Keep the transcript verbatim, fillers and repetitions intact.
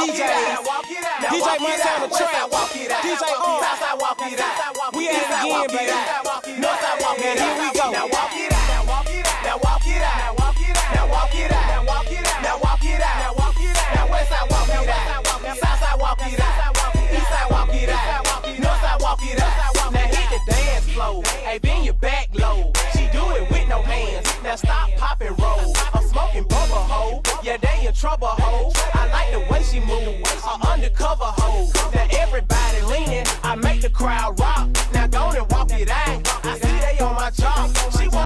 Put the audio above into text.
D J, D J Munson on the track, D J on, we at it again, baby, and here we go. Now walk it out, now walk it out, now walk it out, now walk it out, now walk it out, now walk it out, now walk it out, now Westside walk it out, Southside walk it out, Eastside walk it out, Northside walk it out. Now hit the dance floor, hey, bend your back low. She do it with no hands, now stop, pop and roll. I'm smoking bubble hoe, yeah, they in trouble hoe. I like the way she move, an undercover hoe. Now everybody leaning, I make the crowd rock. Now go and walk it out. I see they on my job. She